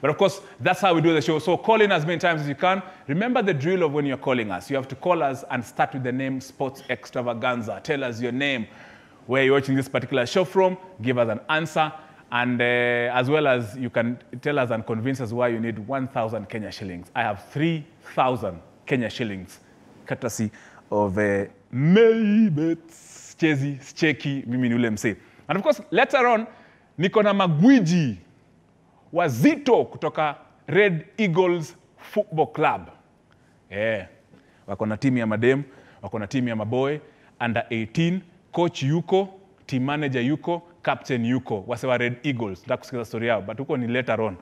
But of course, that's how we do the show. So call in as many times as you can. Remember the drill of when you're calling us. You have to call us and start with the name Sports Extravaganza. Tell us your name, where you're watching this particular show from. Give us an answer. And as well as you can tell us and convince us why you need 1,000 Kenya shillings. I have 3,000 Kenya shillings, courtesy of Maybets, Chezi, Scheki, Mimi Nulemse. And of course, later on, niko na magwiji wazito kutoka Red Eagles Football Club. Yeah. Wako na timu ya madem, wako na timu ya maboy, under 18, coach yuko, team manager yuko, captain yuko, wasewa Red Eagles. Nda kusikiza story yao, but huko ni later on.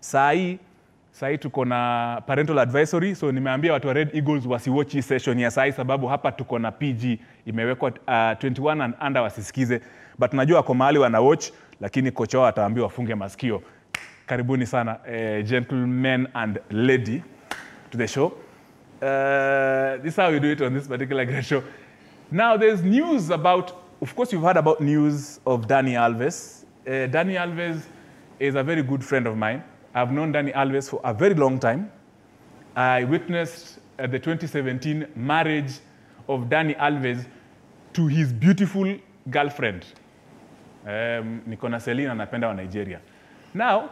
Sahi tuko na parental advisory, so nimeambia watu wa Red Eagles wasiwatch session ya sahi sababu hapa tuko na PG, imewekwa 21 and under wasisikize. But najua kwa mahali wanawatch, lakini kocha wao ataambiwa wafunge masikio. Karibuni sana, gentlemen and lady, to the show. This is how we do it on this particular great show. Now there's news about, of course you've heard about news of Dani Alves. Dani Alves is a very good friend of mine. I've known Dani Alves for a very long time. I witnessed the 2017 marriage of Dani Alves to his beautiful girlfriend. Nikona Selina napenda wa Nigeria. Now,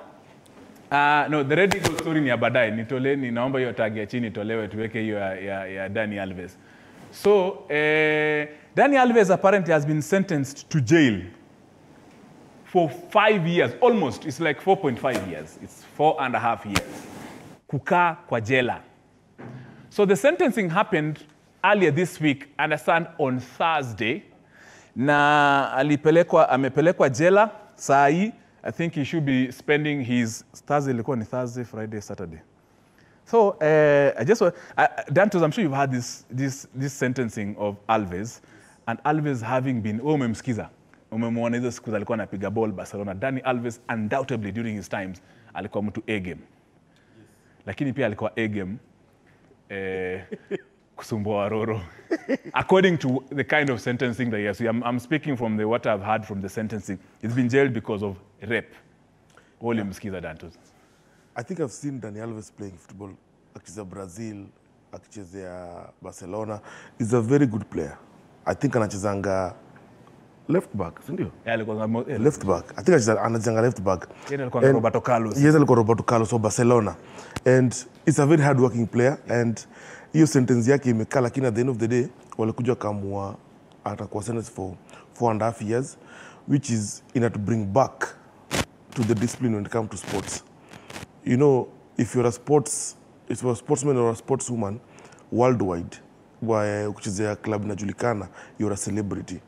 no, the Red Eagles story ni ya badai. Nitole, ninaomba hiyo tag ya chini, tolewe tuweke hiyo ya Dani Alves. So, Dani Alves apparently has been sentenced to jail for 5 years, almost. It's like 4.5 years. It's 4.5 years. Kukaa kwa jela. So the sentencing happened earlier this week, understand, on Thursday. Na amepelekwa jela, sahi, I think he should be spending his Thursday, Friday, Saturday. So I just want, Dantos, I'm sure you've had this sentencing of Alves, and Alves having been, umemskiza. Umemwona hizo siku alikuwa anapiga ball Barcelona. Dani Alves undoubtedly during his times alikuwa mtu A game. Yes. Lakini pia alikuwa A game kusumbua waroro. According to the kind of sentencing that he has, I'm speaking from what I've heard from the sentencing. He's been jailed because of rape. Ole mskiza Dantos. I think I've seen Dani Alves playing football. Akicheza Brazil, akicheza Barcelona. He's a very good player. I think anachezanga left back, sindio? Yeah, left back. I think anachezanga left back. Yeah, Roberto Carlos. Yes, Roberto Carlos of Barcelona. And he's a very hard-working player. And hiyo sentence yake imekaa, lakini at the end of the day, walikuja kamua atakuwa sentenced for 4.5 years, which is in order to bring back to the discipline when it comes to sports. You know, if you're a sportsman or a sportswoman, worldwide, where ukichezea club inajulikana, you're a celebrity.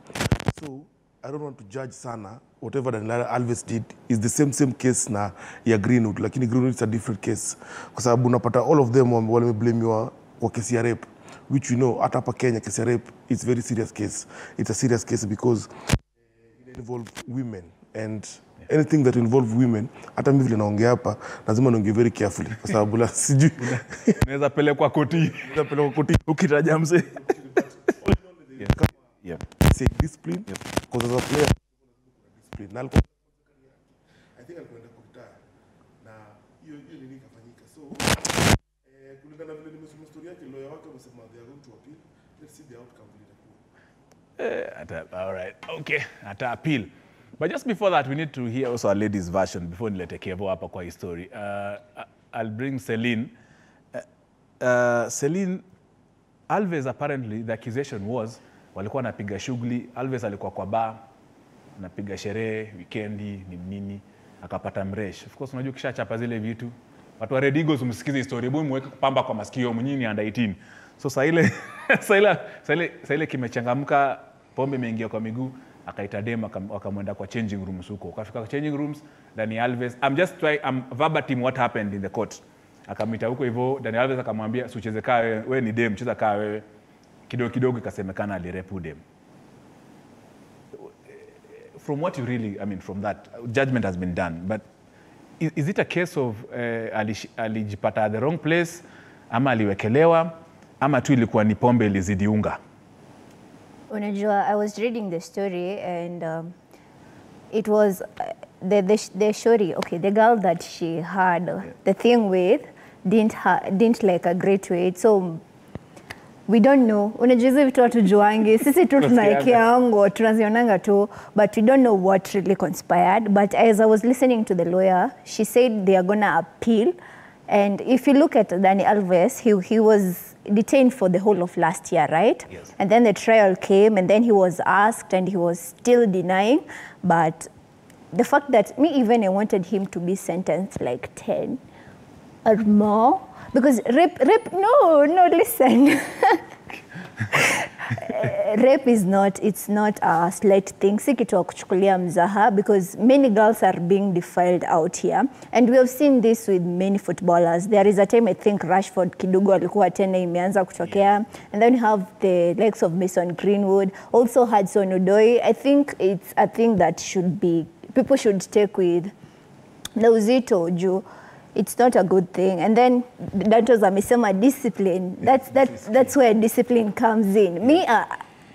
So I don't want to judge sana. Whatever Dani Alves did is the same case na ya Greenwood. Lakini Greenwood is a different case. Because all of them wale blame you kwa kesi ya rape, which you know, at hapa Kenya, kesi ya rape is a very serious case. It's a serious case because it involves women. And anything that involves women, hata mimi vile naongea hapa, lazima niongee very carefully. Kwa sababu la siju. Naweza pelekwa koti. Naweza pelekwa koti. Ukitaja mse. Yeah. Say discipline. Because as a player, discipline. Na alikuwa I think alikuwa ndakutana na hiyo nini kafanyika. So kulingana vile nimesema story yake, lawyer wake amesema they are going to appeal. Let's see the outcome later. All right. Okay. Ata appeal. But just before that, we need to hear also a lady's version before niletekevo hapa kwa history. I'll bring Celine. Celine, Alves apparently, the accusation was, walikuwa napiga shughuli, Alves alikuwa kwa bar, napiga sherehe, weekendi, nini, akapata mresh. Of course, unajua kisha chapa zile vitu. Watu wa Red Eagles umsikize historia, bui mweke kupamba kwa masikio, mnyini under 18. So saile kimechangamka, pombe mengia kwa miguu, akaita dem akamwenda kwa changing rooms huko. Kafika kwa changing rooms, Dani Alves, I'm verbatim what happened in the court. Akamwita huko hivyo, Dani Alves akamwambia usicheze kaa wewe ni dem, cheza kaa wewe. Kidogo kidogo ikasemekana alirepu dem. From what you really, I mean from that, judgment has been done, but is it a case of alijipata at the wrong place, ama aliwekelewa, ama tu ilikuwa ni pombe ilizidiunga? Unajua, I was reading the story and it was the shorty, okay, the girl that she had the thing with didn't like agree to it, so we don't know. Unajua vitu hatujuangi. Sisi tu tunaikiango, tunazionanga tu, but we don't know what really conspired. But as I was listening to the lawyer, she said they are going to appeal. And if you look at Dani Alves, he was detained for the whole of last year, right? Yes. And then the trial came, and then he was asked, and he was still denying. But the fact that I wanted him to be sentenced like 10 or more, because rape, no, listen. Rape is not, it's not a slight thing. Because many girls are being defiled out here. And we have seen this with many footballers. There is a time, I think, Rashford kidogo alikuwa tena imeanza kutokea. And then you have the likes of Mason Greenwood, also Hudson Odoi. I think it's a thing that should be, people should take with Lauzito Ju. It's not a good thing. And then that was a discipline. That's where discipline comes in. Yeah. Me,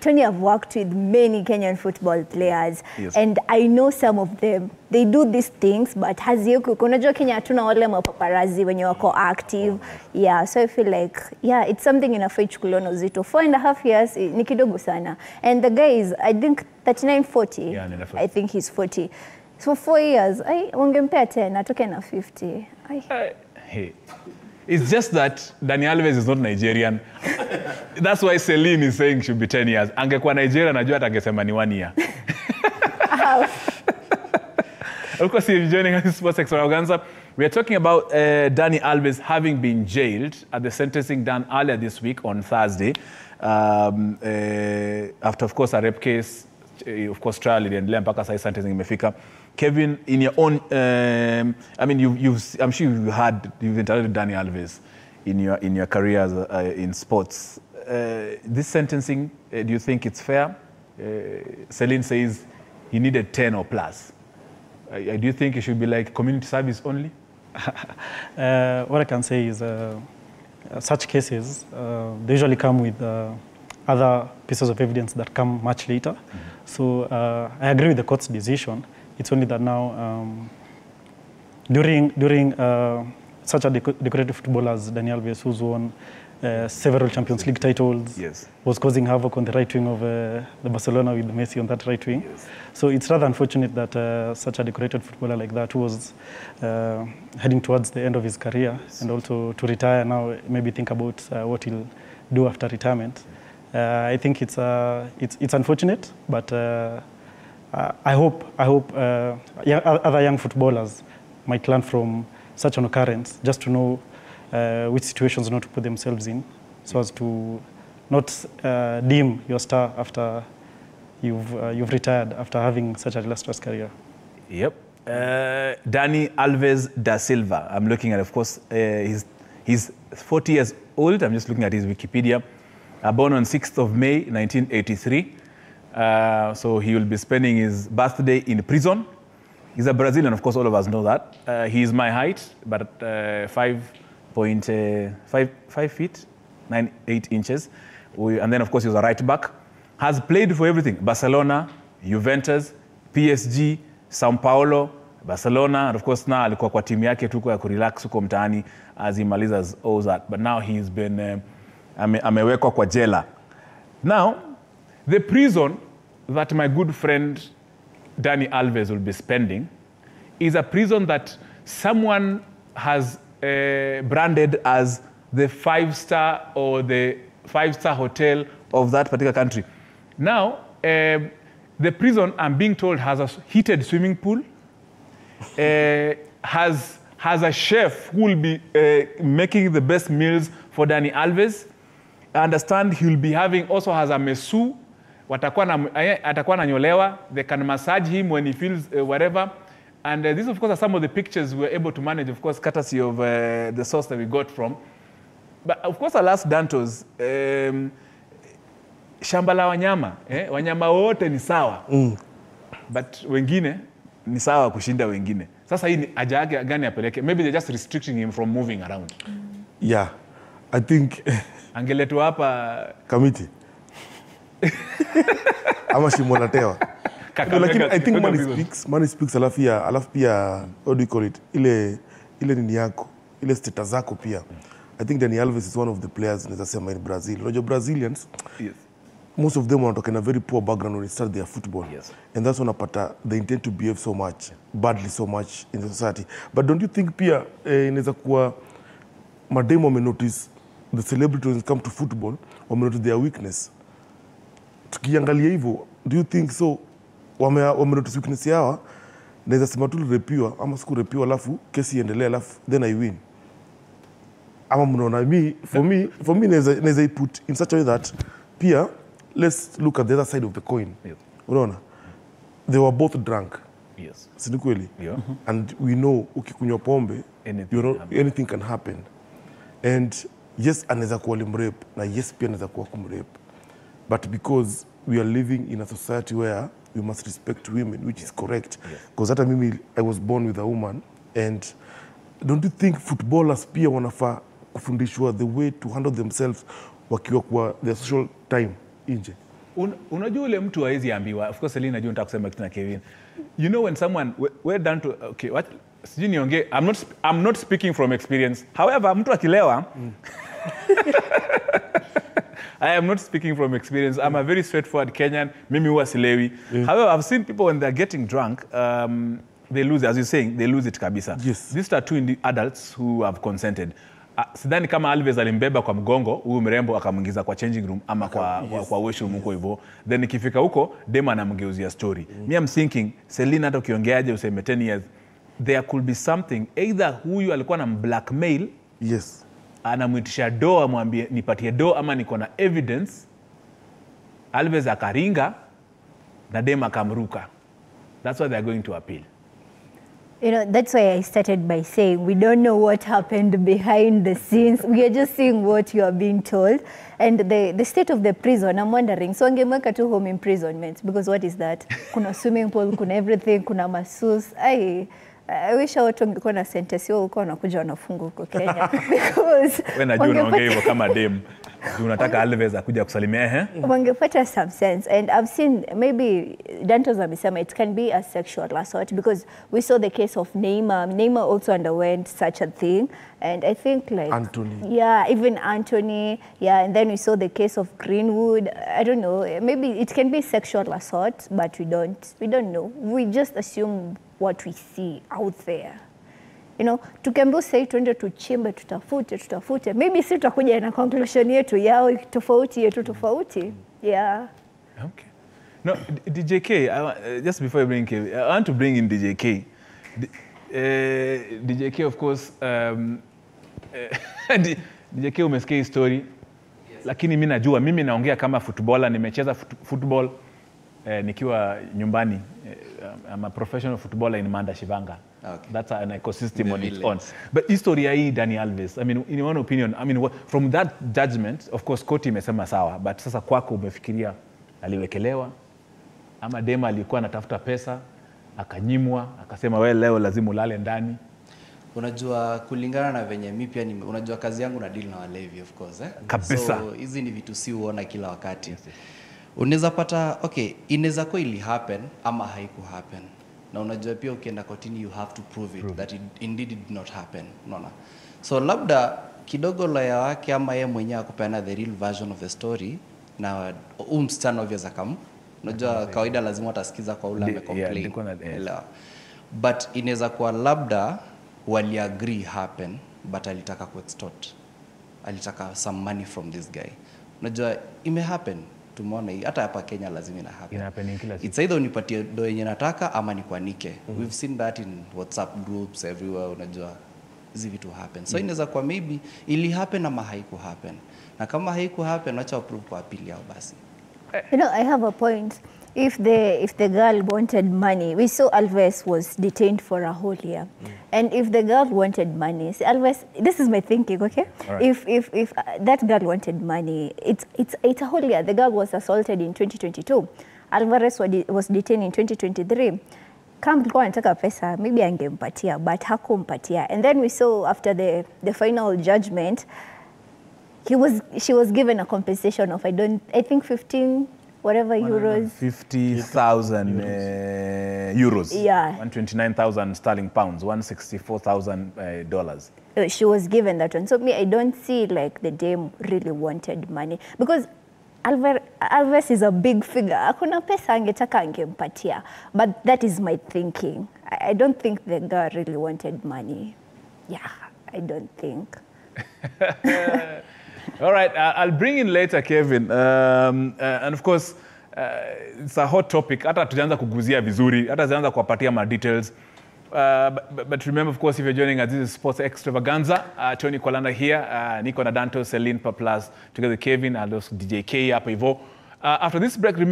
Tony, I've worked with many Kenyan football players, and I know some of them. They do these things, but hazioku kunajua Kenya tuna wale mapaparazzi when you are active. Yeah, so I feel like, yeah, it's something in a fetch kulono zito. 4.5 years, ni kidogo sana. And the guy is, I think, 39, 40. Yeah, I think he's 40. So 4 years, I wangempea 10, I took enough 50. Hey, it's just that Dani Alves is not Nigerian. That's why Celine is saying should be 10 years. Angekuwa Nigeria, najua angesema ni 1 year. Of course, if you're joining us in Sports Extravaganza, we are talking about Dani Alves having been jailed at the sentencing done earlier this week on Thursday. After, of course, a rape case, of course, trial iliendelea mpaka sasa sentencing imefika. Kevin, in your own, I mean, I'm sure you've interacted with Dani Alves in your career in sports. This sentencing, do you think it's fair? Celine says he needed 10 or plus. I do think it should be like community service only. What I can say is, such cases they usually come with other pieces of evidence that come much later. So I agree with the court's decision. It's only that now, during such a decorative footballer as Dani Alves, who's won several Champions League titles, was causing havoc on the right wing of the Barcelona with Messi on that right wing. So it's rather unfortunate that such a decorated footballer like that, who was heading towards the end of his career, and also to retire now, maybe think about what he'll do after retirement. I think it's unfortunate, but. I hope other young footballers might learn from such an occurrence, just to know which situations not to put themselves in, so as to not deem your star after you've retired after having such a illustrious career. Yep. Dani Alves da Silva. I'm looking at, of course, he's 40 years old. I'm just looking at his Wikipedia. Born on 6th of May, 1983. So he will be spending his birthday in prison. He's a Brazilian, of course, all of us know that. He is my height, but 5 feet, 9.8 inches. And then, of course, he was a right back. Has played for everything. Barcelona, Juventus, PSG, São Paulo, Barcelona. And of course, now alikuwa kwa timu yake tu kwa kurelax huko mtaani as he malizes all that. But now he's been amewekwa kwa jela. Now, the prison that my good friend Dani Alves will be spending is a prison that someone has branded as the five-star or the five-star hotel of that particular country. Now, the prison, I'm being told, has a heated swimming pool, has a chef who will be making the best meals for Dani Alves. I understand he'll be having, also has a masseuse. They can massage him when he feels whatever. And these, of course, are some of the pictures we were able to manage, of course, courtesy of the source that we got from. But, of course, alas, Dantos, Shambala wanyama, wanyama wote ni sawa. But wengine, ni sawa kushinda wengine. Sasa hii ni ajage gani apeleke. Maybe they're just restricting him from moving around. Yeah, I think... Angeletu hapa... Kamiti. Ama Shimolatewa. I think money speaks alafu pia what do you call it, ile nini yako, ile status zako pia. I think Dani Alves is one of the players in Brazil. Roger Brazilians, yes. Most of them are talking a very poor background when they start their football. Yes. And that's when they intend to behave so much, badly so much in the society. But don't you think pia inaweza kuwa mademo may notice the celebrities when come to football or may notice their weakness? Tukiangalia hivyo, do you think so? Wame notice weakness yao, naweza sema tu repiwa, ama siku repiwa alafu kesi iendelee alafu then I win. Ama mnaona mimi, for me naweza put in such a way that pia let's look at the other side of the coin. Yes. Unaona? They were both drunk. Yes. Si kweli? Yeah. And we know ukikunywa pombe anything can happen. And yes, anaweza kuwa limrape na yes pia anaweza kuwa kumrape. But because we are living in a society where we must respect women, which is correct. Because hata mimi I was born with a woman, and don't you think footballers pia wanafaa kufundishwa the way to handle themselves wakiwa kwa their social time inje? Unajua ule mtu hawezi ambiwa. Of course Elina najua nitakusema kitu na Kevin. You know when someone we're done to okay what sijiniongee, I'm not speaking from experience. However, mtu akilewa I am not speaking from experience. I'm a very straightforward Kenyan. Mimi huwa silewi. However, I've seen people when they're getting drunk, they lose, as you're saying, they lose it kabisa. Yes. These are two adults who have consented. Sidhani kama Alves alimbeba kwa mgongo, huyu mrembo akamuingiza kwa changing room ama kwa washroom huko hivyo. Then ikifika huko, dema anamgeuzia story. Me I'm thinking, Selina hata ukiongeaje useme 10 years, there could be something either huyu alikuwa na blackmail. Yes. Anamuitisha doa mwambie nipatie doa ama niko na evidence. Alves akaringa na dema akamruka. That's why they are going to appeal. You know, that's why I started by saying we don't know what happened behind the scenes. We are just seeing what you are being told. And the state of the prison, I'm wondering, so angemweka tu home imprisonment, because what is that? Kuna swimming pool, kuna everything, kuna masseuse. I wish I watu ngekuwa na sentence yao uko wanakuja wanafunga huko Kenya, because when najua unaongea hivyo kama dem unataka Alves akuja kusalimia wangepata some sense. And I've seen maybe Dantos amesema it can be a sexual assault, because we saw the case of Neymar also underwent such a thing, and I think like Anthony, yeah, even Anthony, yeah, and then we saw the case of Greenwood. I don't know, maybe it can be sexual assault, but we don't know, we just assume what we see out there. You know, tukembo say tuende tuchimbe, tutafute. Maybe si tutakuja na conclusion yetu yao tofauti yetu tofauti. Yeah. Okay. No, DJK, just before I bring K, I want to bring in DJK. DJK, of course, DJK umesikia story. Yes. Lakini mimi najua, mimi naongea kama footballer, nimecheza football nikiwa nyumbani. I'm a professional footballer in Manda Shivanga. Okay. That's an ecosystem on its own. But historia hii Dani Alves, I mean, in one opinion, I mean, from that judgment, of course, koti imesema sawa, but sasa kwako umefikiria aliwekelewa, ama dema alikuwa anatafuta pesa, akanyimwa, akasema wewe leo lazima ulale ndani. Unajua kulingana na venye mimi pia unajua kazi yangu na deal na walevi, of course, Kabisa. So hizi ni vitu si uona kila wakati. Yes. Unaweza pata, okay, inaweza kwa ili happen ama haiku happen. Na unajua pia ukienda kotini you have to prove it that it indeed did not happen. Unaona? So labda kidogo lawyer wake ama yeye mwenyewe akupeana the real version of the story na msichana obviously kama unajua kawaida lazima atasikiza kwa ule amecomplain. Yeah. But inaweza kwa labda wali agree happen but alitaka kuextort. Alitaka some money from this guy. Unajua ime happen. Tumeona hata hapa Kenya lazima ina happen. It's either unipatie do yenye nataka ama nikuanike. We've seen that in WhatsApp groups everywhere, unajua hizi vitu happen. So inaweza kwa maybe ili happen ama haiku happen. Na kama haiku happen acha prove kwa pili yao basi. You know, I have a point. If the girl wanted money, we saw Alves was detained for a whole year. And if the girl wanted money, Alves, this is my thinking, okay? Right. If that girl wanted money, it's a whole year. The girl was assaulted in 2022. Alves was detained in 2023. Come go and take a pesa, maybe angempatia, but hakumpatia. And then we saw after the final judgment, she was given a compensation of I think 15 whatever euros. 50,000 euros. Yeah. 129,000 sterling pounds, $164,000. She was given that one. So me, I don't see like the Dame really wanted money. Because Alves is a big figure. Hakuna pesa angetaka angempatia. But that is my thinking. I don't think the girl really wanted money. Yeah, I don't think. All right, I'll bring in later, Kevin. And of course, it's a hot topic. Hata tujaanza kuguzia vizuri, hata tujaanza kuwapatia more details. But remember, of course, if you're joining us, this is Sports Extravaganza. Tony Kolanda here, Nico Nadanto, Celine Paplas, together with Kevin, and also DJ K. After this break, remember,